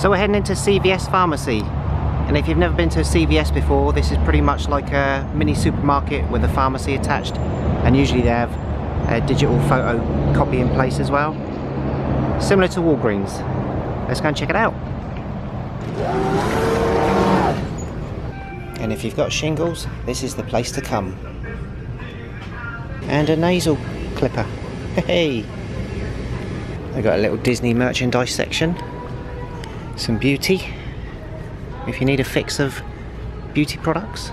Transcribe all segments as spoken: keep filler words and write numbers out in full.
So we're heading into C V S Pharmacy, and if you've never been to a C V S before, this is pretty much like a mini supermarket with a pharmacy attached, and usually they have a digital photo copy in place as well, similar to Walgreens. Let's go and check it out. And if you've got shingles, this is the place to come. And a nasal clipper. Hey! They've got a little Disney merchandise section. Some beauty, if you need a fix of beauty products.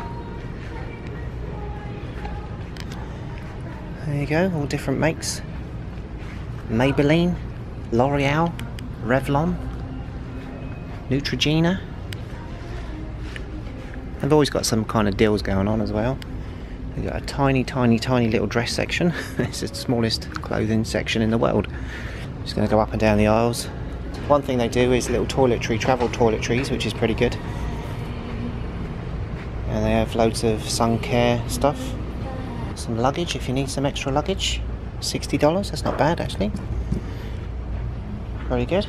There you go, all different makes. Maybelline, L'Oreal, Revlon, Neutrogena. They've always got some kind of deals going on as well. We've got a tiny, tiny, tiny little dress section. It's the smallest clothing section in the world. Just going to go up and down the aisles. One thing they do is little toiletry, travel toiletries, which is pretty good. And they have loads of sun care stuff. Some luggage, if you need some extra luggage. sixty dollars, that's not bad actually. Very good.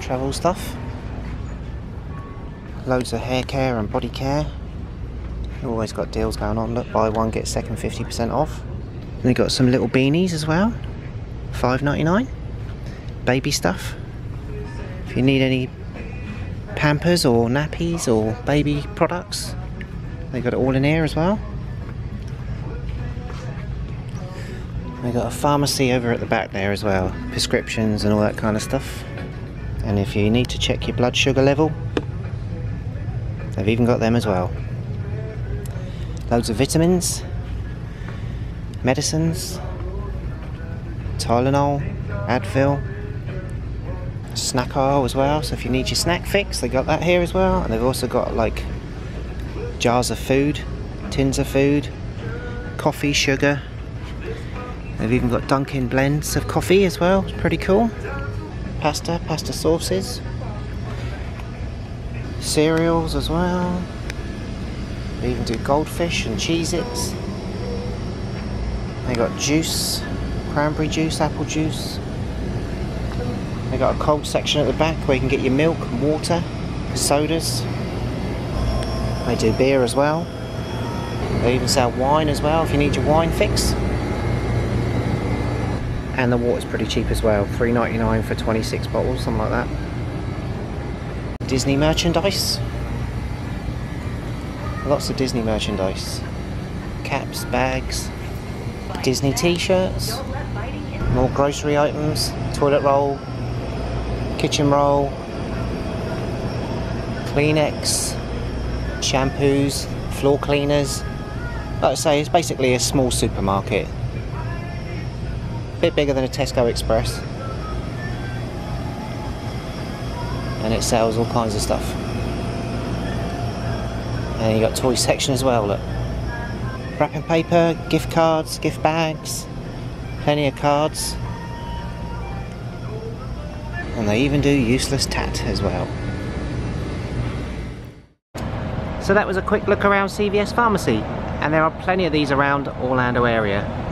Travel stuff. Loads of hair care and body care. Always got deals going on. Look, buy one get second fifty percent off. And they got some little beanies as well, five ninety-nine. Baby stuff. If you need any Pampers or nappies or baby products, they got it all in here as well. They got a pharmacy over at the back there as well, prescriptions and all that kind of stuff. And if you need to check your blood sugar level, they've even got them as well. Loads of vitamins, medicines, Tylenol, Advil, snack aisle as well, so if you need your snack fix, they got that here as well. And they've also got like jars of food, tins of food, coffee, sugar. They've even got Dunkin blends of coffee as well, it's pretty cool. Pasta, pasta sauces, cereals as well. They even do goldfish and Cheez-Its. They got juice, cranberry juice, apple juice. They got a cold section at the back where you can get your milk, water, sodas. They do beer as well. They even sell wine as well if you need your wine fix. And the water's pretty cheap as well, three ninety-nine for twenty-six bottles, something like that. Disney merchandise. Lots of Disney merchandise, caps, bags, Disney t-shirts, more grocery items, toilet roll, kitchen roll, Kleenex, shampoos, floor cleaners. Like I say, it's basically a small supermarket, a bit bigger than a Tesco Express, and it sells all kinds of stuff. And you got toy section as well, look. Wrapping paper, gift cards, gift bags, plenty of cards. And they even do useless tat as well. So that was a quick look around C V S Pharmacy, and there are plenty of these around Orlando area.